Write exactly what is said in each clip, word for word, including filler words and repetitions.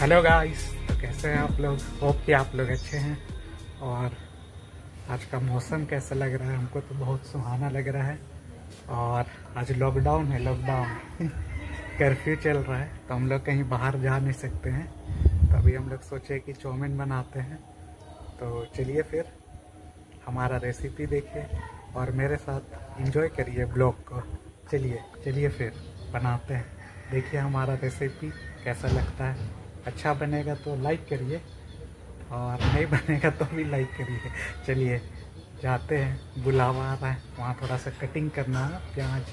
Hello guys, तो कैसे हैं आप लोग। होप कि आप लोग अच्छे हैं। और आज का मौसम कैसा लग रहा है? हमको तो बहुत सुहाना लग रहा है। और आज लॉकडाउन है, लॉकडाउन कर्फ्यू चल रहा है, तो हम लोग कहीं बाहर जा नहीं सकते हैं। तो अभी हम लोग सोचे कि चाउमीन बनाते हैं। तो चलिए फिर हमारा रेसिपी देखिए और मेरे साथ एंजॉय करिए ब्लॉग को। चलिए चलिए फिर बनाते हैं, देखिए हमारा रेसिपी कैसा लगता है। अच्छा बनेगा तो लाइक करिए और नहीं बनेगा तो भी लाइक करिए। चलिए जाते हैं। बुलावा आ रहा है, वहाँ थोड़ा सा कटिंग करना है। प्याज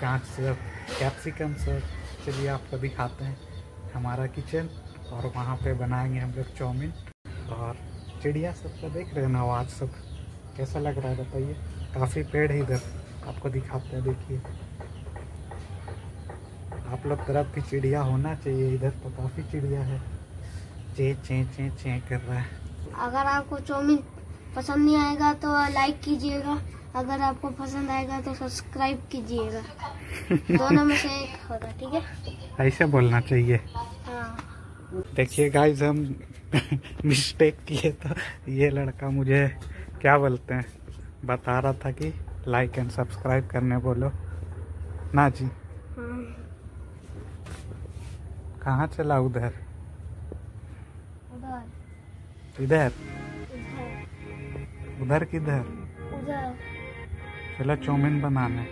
प्याज सर, कैप्सिकम सर। चलिए आपको दिखाते हैं हमारा किचन और वहाँ पे बनाएंगे हम लोग चाउमीन। और चिड़िया सबका देख रहे हैं ना, आवाज़ सब कैसा लग रहा है बताइए। काफ़ी पेड़ है इधर, आपको दिखाते हैं। देखिए आप लोग तरफ भी चिड़िया होना चाहिए, इधर तो काफ़ी चिड़िया है। चे चे चे चे कर रहा है। अगर आपको चाउमीन पसंद नहीं आएगा तो लाइक कीजिएगा, अगर आपको पसंद आएगा तो सब्सक्राइब कीजिएगा। दोनों में से एक होगा, ठीक है, ऐसा बोलना चाहिए। हाँ। देखिए गाइस, हम मिस्टेक किए। तो ये लड़का मुझे क्या बोलते हैं बता रहा था कि लाइक एंड सब्सक्राइब करने बोलो ना जी। हाँ। कहाँ चला? उधर इधर उधर किधर? चलो चाउमीन बनाने।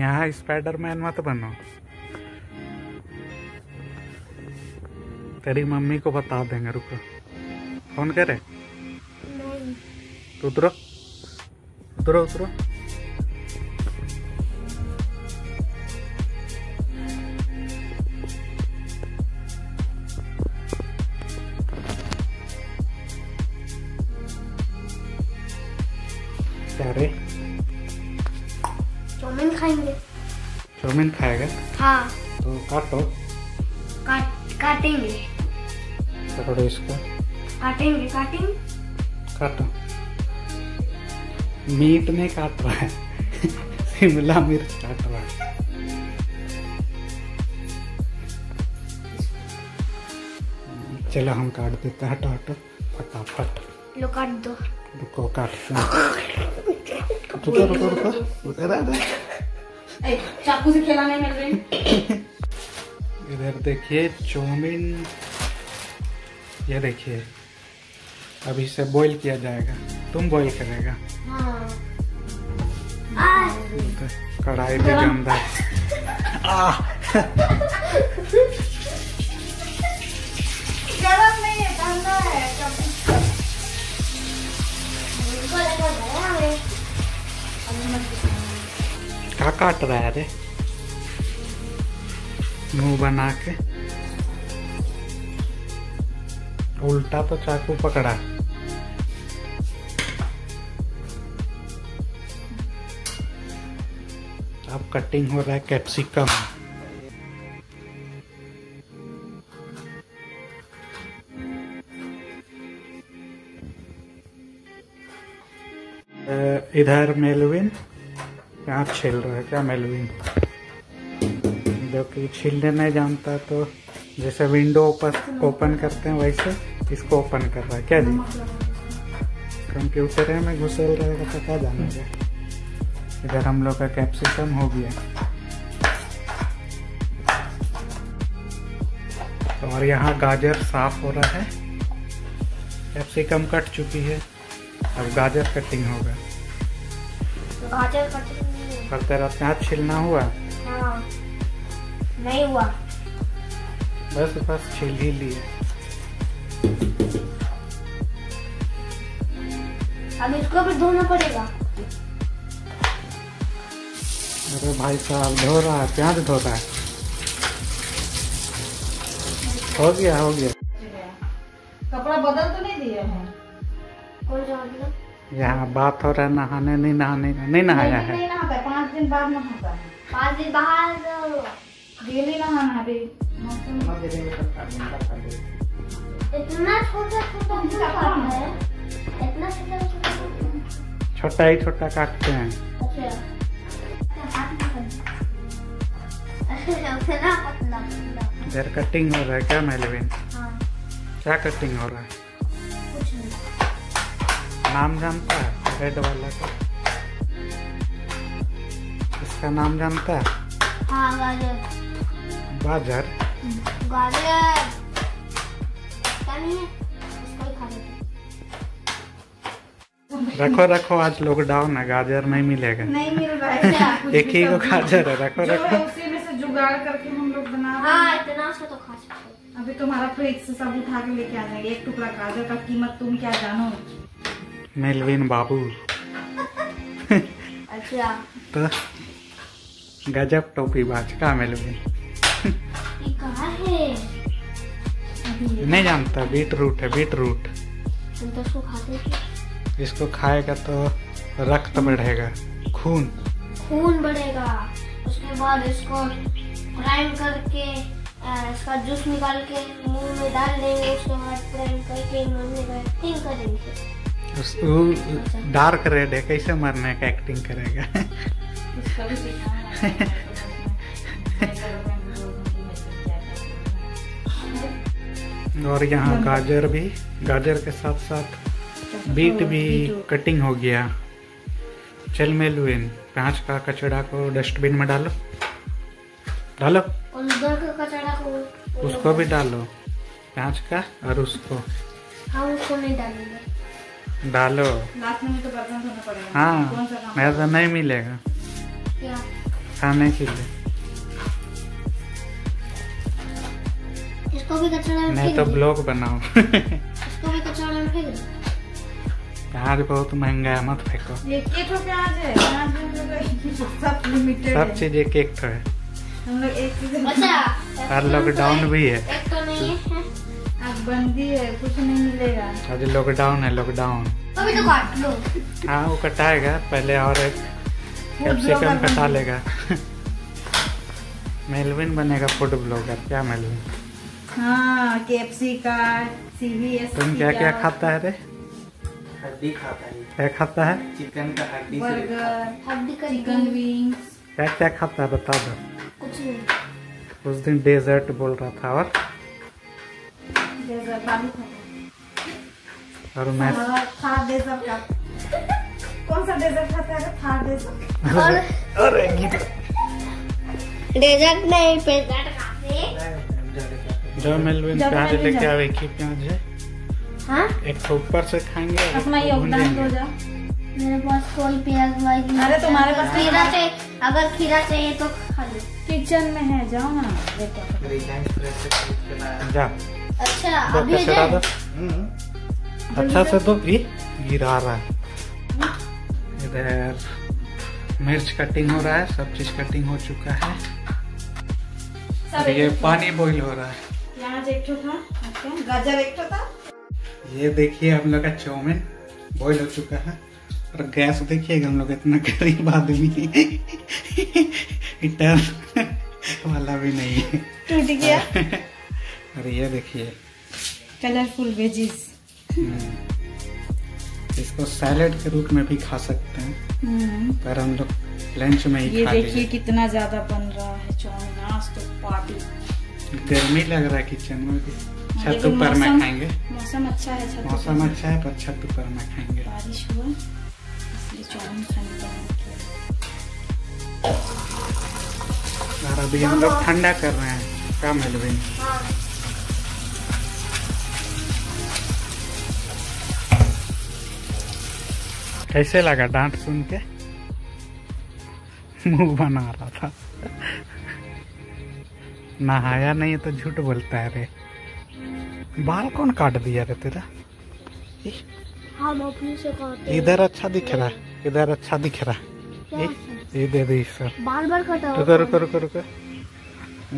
यहाँ स्पाइडरमैन मत बनो। तेरी मम्मी को बता देंगे, रुको। फोन करे तो उतरो उतरो उतरो। अरे चाउमीन खाएंगे। चाउमीन खाएगा? हाँ। तो काटो। काट काटेंगे थोड़ा इसको। काटेंगे काटेंगे काटो। मीट नहीं काट रहा है शिमला मिर्च काट रहा है। चलो हम काट देते हैं। हटो हटो फटाफट। लो काट दो। रुको काट। चाकू से खेला नहीं मिल रही। इधर देखिए चाउमीन, ये देखिए अभी इसे बॉईल किया जाएगा। तुम बॉईल करेगा? हाँ। कढ़ाई भी गंदा। गरम नहीं है, गंदा है। क्या काट रहा है? अरे मुंह बना के उल्टा तो चाकू पकड़ा। अब कटिंग हो रहा है कैप्सिकम। इधर मेलविन यहाँ छिल रहा है क्या? मेलविन जो कि छिलने नहीं जानता, तो जैसे विंडो ओपन करते हैं वैसे इसको ओपन कर रहा है क्या जी? कंप्यूटर में घुसल रहेगा तो क्या जाने का। इधर हम लोग का कैप्सिकम हो गया। और यहाँ गाजर साफ हो रहा है। कैप्सिकम कट चुकी है, अब गाजर कटिंग होगा। गाजर कटिंग करते रहते हैं। छिलना हुआ? हाँ, नहीं हुआ, बस बस छिल ही लिए। अब इसको भी धोना पड़ेगा। अरे भाई साहब धो रहा है, प्याज धो रहा है। हो गया हो गया। कपड़ा बदल तो नहीं दिया है? कौन जाना? यहाँ बात हो रहा है नहाने नहीं नहाने का। नहीं नहाया है, नहीं नहाता है। पाँच दिन बाद नहाता है। पाँच दिन बाद डेली नहाना है। इतना छोटा छोटा है, इतना छोटा छोटा छोटा ही छोटा काटते हैं। अच्छा, उतना पतला पतला इधर कटिंग हो रहा है क्या मेलविन? हाँ। क्या कटिंग हो रहा है? कुछ नहीं। नाम जानता है रेड वाला का? इसका नाम जानता है? हाँ, गाजर। गाजर? गाजर। क्या नहीं है? इसको ही खा लेते। रखो रखो, आज लॉकडाउन है, गाजर नहीं मिलेगा। नहीं मिल रहा है। एक ही को गाजर है, रखो रखो। जुगाड़ करके हम लोग बना रहे हैं। हाँ, इतना उसको तो खा सकते हो। अभी तुम्हारा फ्रिज से सब उठा के लेके आ जाएंगे। एक टुकड़ा गाजर का कीमत तुम क्या जानो मेलविन बाबू। अच्छा तो गजब टोपी बाज का मेलविन। ये कहाँ है? नहीं जानता। बीट रूट है, बीट रूट। तुम तो इसको खाते? इसको खाएगा तो रक्त बढ़ेगा, खून खून बढ़ेगा। उसके बाद इसको ग्राइंड करके इसका जूस निकाल के मुंह में डाल देंगे। उसके बाद ग्राइंड करके में एक्टिंग करेंगे। उसको डार्क रेड है, कैसे मरने का एक्टिंग करेगा? और यहाँ गाजर भी, गाजर के साथ साथ बीट भी कटिंग हो गया। चल मेलविन, प्याज का कचड़ा को डस्टबिन में डालो डालो और उधर का कचड़ा को उसको भी डालो, प्याज का और उसको। हाँ, उसको नहीं डालेंगे। डालो, लास्ट में तो बर्तन धोना पड़ेगा। हाँ, कौन सा काम? ऐसा नहीं मिलेगा क्या खाने के लिए? इसको भी कचड़ा में नहीं तो ब्लॉग बनाओ। इसको भी कचड़ा में फेंक दो। प्याज बहुत महंगा है, मत फेंको। एक एक तो प्याज है, प्याज भी सब लिमिटेड है। सब चीज एक एक तो है। हम लोग एक चीज। अच्छा, और लॉकडाउन भी है। एक तो नहीं है, आज बंदी है, कुछ नहीं मिलेगा। आज लॉकडाउन है, लॉकडाउन। अभी तो काट लो। हाँ, वो कटाएगा पहले और एक कैप्सिकम कटा लेगा। मेलविन बनेगा फूड ब्लॉगर। क्या मेलविन? हाँ, कैप्सिकम, सीबीएस। तुम क्या क्या खाता है? हड्डी खाता है। क्या खाता है? चिकन का हड्डी, हड्डी का चिकन विंग्स। क्या क्या खाता है बता दो। कुछ नहीं। उस दिन डेजर्ट बोल रहा था और डेजर्ट बालू खाता। और मैं था डेजर्ट का। कौन सा डेजर्ट खाता है? था डेजर्ट। और और डेजर्ट नहीं, पेजर्ट खाते। जो मेलविन प्याज लेके आवे की प्याज है। हाँ? एक तो ऊपर से खाएंगे। अपना योगदान दो जा। मेरे पास कोई प्याज वाली। अरे तुम्हारे पास खीरा चाहिए? अगर खीरा चाहिए तो खा लो, किचन में है, जाओ ना। जा। अच्छा, अभी दे। अच्छा से तो भी गिरा रहा है। इधर मिर्च कटिंग हो रहा है, सब चीज कटिंग हो चुका है। ये पानी बॉइल हो रहा है। प्याज एक ठो था, गाजर एक ठो था। ये देखिए हम लोग का चाउमीन बॉईल हो चुका है। और गैस देखिएगा, हम लोग इतना गरीब आदमी हिटर वाला भी नहीं है, टूट गया। और ये देखिए कलरफुल वेजीज, इसको सैलेड के रूप में भी खा सकते हैं, पर हम लोग लंच में ही खा लेंगे। ये देखिए कितना ज्यादा बन रहा है चाउमीन। आज तो पार्टी, गर्मी लग रहा है किचन में। छत ऊपर में खाएंगे। मौसम अच्छा है, छत मौसम अच्छा है पर छत ऊपर में खाएंगे। बारिश हुआ इसलिए चाउमीन खाने का। और अभी हम लोग ठंडा कर रहे हैं। क्या मेलविन? हाँ। कैसे लगा डांट सुन के? मुंह बना रहा था। नहाया नहीं तो झूठ बोलता है रे। बाल कौन काट दिया रे तेरा? हम अपने से काटते हैं। इधर अच्छा दिख रहा है, इधर अच्छा दिख रहा है। ये दे दे सर। बाल बाल काटा। रुको रुको रुको रुको,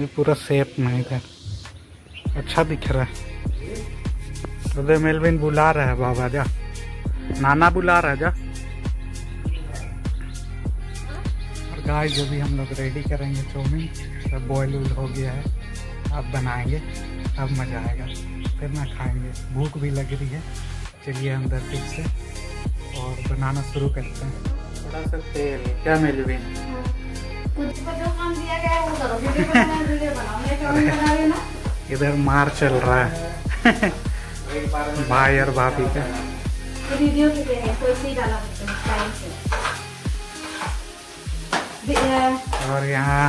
ये पूरा शेप में इधर अच्छा दिख रहा है। उधर मेलविन बुला रहा है, बाबा जा, नाना बुला रहा है, जा। और गाइस जो भी हम लोग रेडी करेंगे चाउमीन, सब बॉयल उल हो गया है। अब बनाएंगे, अब मजा आएगा, फिर ना खाएंगे। भूख भी लग रही है। चलिए अंदर फिर से और बनाना शुरू करते हैं। थोड़ा सा तेल। क्या मेलविन? कुछ पर जो काम दिया गया है वो करो, वीडियो बनाओ, वीडियो बनाओ, मैं क्यों नहीं बना रही ना। इधर मार चल रहा है भाई और भाभी का। वीडियो के लिए कोई से डाला टाइम से। और यहाँ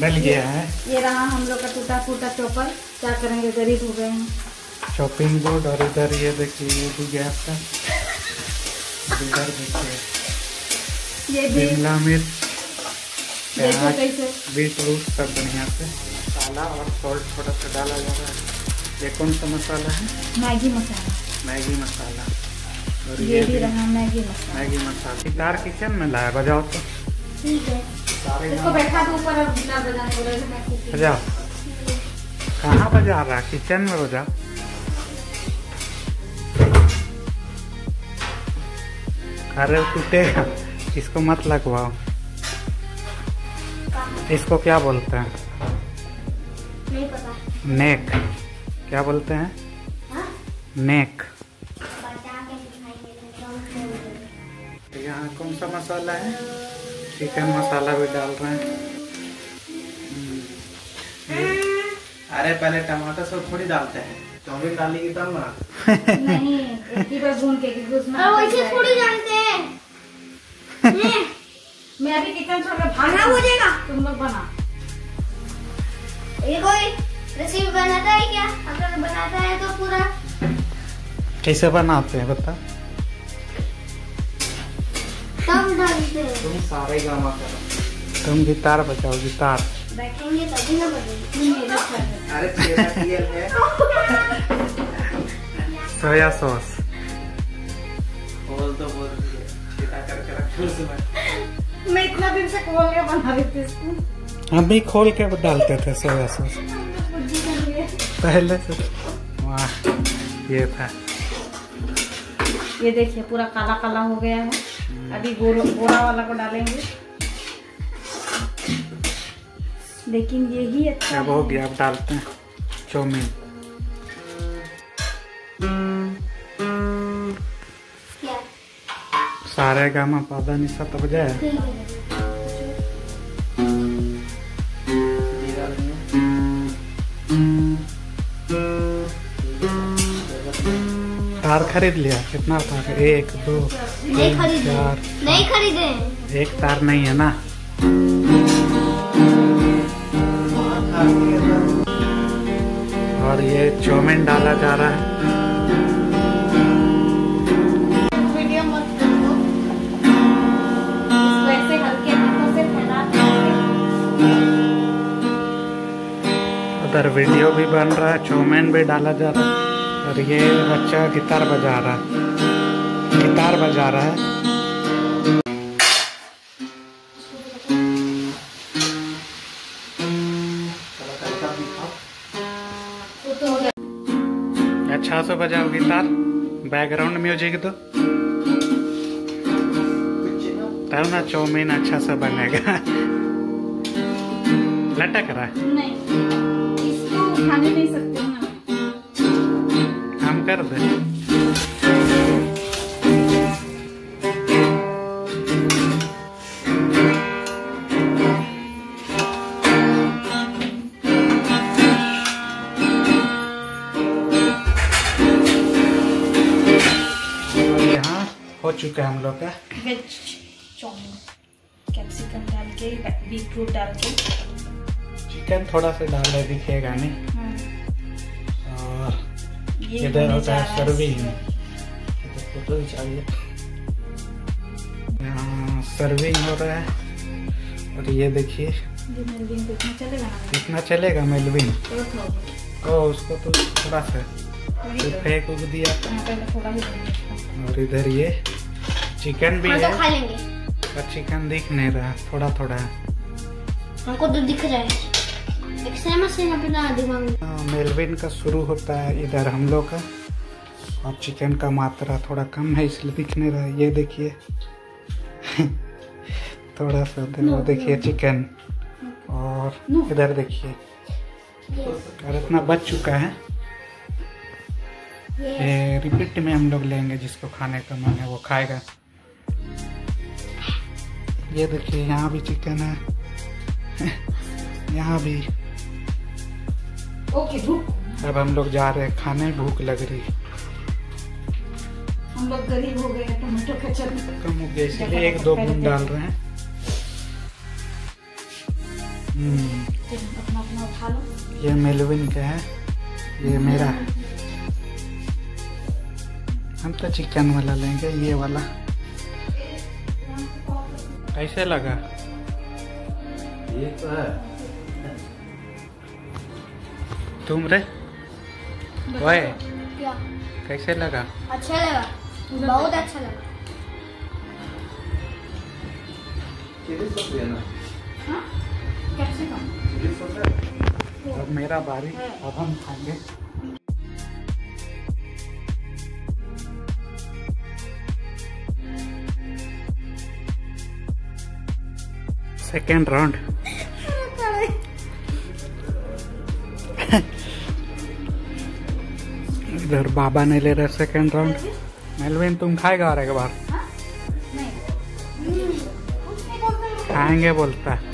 डल गया है। ये रहा हम लोग का टूटा फूटा चॉपर, क्या करेंगे, गरीब हो गए हैं। शॉपिंग बोर्ड और इधर ये देखिए, ये भी गैस का, इधर देखिए ये भी शिमला मिर्च, देखो कैसे बीट रूट सब बढ़िया से मसाला और सॉल्ट थोड़ा सा डाला जा रहा है। ये कौन सा मसाला है? मैगी मसाला। मैगी मसाला। और ये, ये भी रहा मैगी मसाला। मैगी मसाला गिटार किचन में लाया, बजाओ तो। ठीक है, इसको बैठा दो ऊपर और गिटार बजाने बोला है। मैं कुछ बजाओ, कहाँ बजा रहा, किचन में बजाओ। अरे टूटेगा, इसको मत लगवाओ। इसको क्या बोलते हैं? नहीं पता। नेक क्या बोलते हैं? हा? नेक। तो यहाँ कौन सा मसाला है? चिकन मसाला भी डाल रहे हैं। अरे पहले टमाटर सब थोड़ी डालते हैं, तो भी डालेगी तब ना। नहीं, इतनी बार भून के कि उसमें वैसे थोड़ी डालते हैं। मैं अभी किचन छोड़ के भागना हो जाएगा, तुम लोग बना। ये कोई रेसिपी बनाता है क्या? अगर बनाता है तो पूरा कैसे बनाते हैं बता? तुम डालते हो, तुम सारे गाना करो, तुम गिटार बजाओ, गिटार बैठेंगे तभी ना बजेगा। अरे तेरा तेल है सोया सॉस बोल तो बोल चिता करके रख उसमें। मैं इतना दिन से खोल के बना रही थी इसको। हम भी खोल के डालते थे सोया सॉस पहले से। वाह ये था, ये देखिए पूरा काला काला हो गया है। अभी गोरा वाला को डालेंगे, लेकिन ये ही अच्छा अब हो गया। अब डालते हैं चाउमीन। सारे गामा पादा निशा तब जाए। तार खरीद लिया? कितना तार है? एक दो तीन चार। नहीं खरीदे, एक तार नहीं है ना। और ये चाउमीन डाला जा रहा है। उधर वीडियो भी बन रहा है, चाउमीन भी डाला जा रहा है। और ये बच्चा गिटार बजा रहा है, गिटार बजा रहा है। अच्छा से बजाओ गिटार, बैकग्राउंड म्यूजिक दो तब ना चाउमीन अच्छा से बनेगा। लटक रहा है, नहीं खाने नहीं सकते ना। हम कर दे। यहाँ हो चुका है हम लोग का वेज चाउमीन, कैप्सिकम डाल के, बीटरूट डाल के, चिकन थोड़ा सा डाल रहे दिखेगा नहीं। और इधर होता है सर्विंग, फोटो चाहिए। सर्विंग हो रहा है। और ये देखिए कितना चलेगा मेलविन। ओ उसको तो थोड़ा सा फेंक उग दिया। और इधर ये चिकन भी है, और चिकन दिख नहीं रहा, थोड़ा थोड़ा हमको तो दिख रहा है। मेलविन का शुरू होता है इधर हम लोग का। और चिकन का मात्रा थोड़ा कम है इसलिए दिख नहीं रहा। ये देखिए थोड़ा सा वो देखिए चिकन। और इधर देखिए, और इतना बच चुका है। ये रिपीट में हम लोग लेंगे, जिसको खाने का मन है वो खाएगा। ये देखिए यहाँ भी चिकन है, यहाँ भी। ओके भूख, अब हम लोग जा रहे हैं खाने, भूख लग रही। हम लोग गरीब हो गए, टमाटर का चटनी कम हो गया इसलिए एक दो बूंद डाल रहे हैं। अपना अपना उठा लो। ये मेलविन का है, ये मेरा है। हम तो चिकन वाला लेंगे, ये वाला। कैसे लगा? ये तो है। तुम रे? वाह। क्या? कैसे लगा? अच्छा लगा, बहुत अच्छा लगा। चिली सॉस देना। हाँ? कैप्सिकम। चिली सॉस है। अब मेरा बारी, अब हम खाएंगे। Second round. इधर बाबा ने ले रहा सेकेंड राउंड। मेलविन तुम खाएगा और एक बार? खाएंगे बोलता है,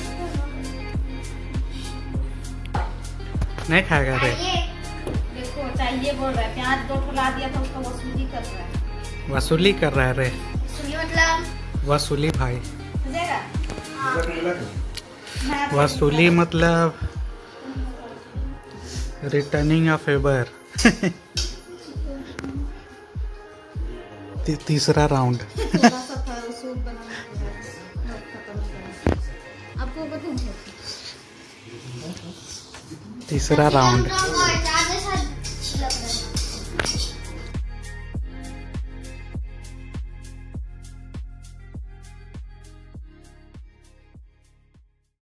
नहीं खाएगा रे। देखो चाहिए बोल रहा है, प्याज दो फुला दिया तो उसका वसूली कर रहा है। वसूली कर रहा है रे, मतलब वसूली भाई। वसूली मतलब रिटर्निंग ऑफ फेवर। तीसरा राउंड। तीसरा राउंड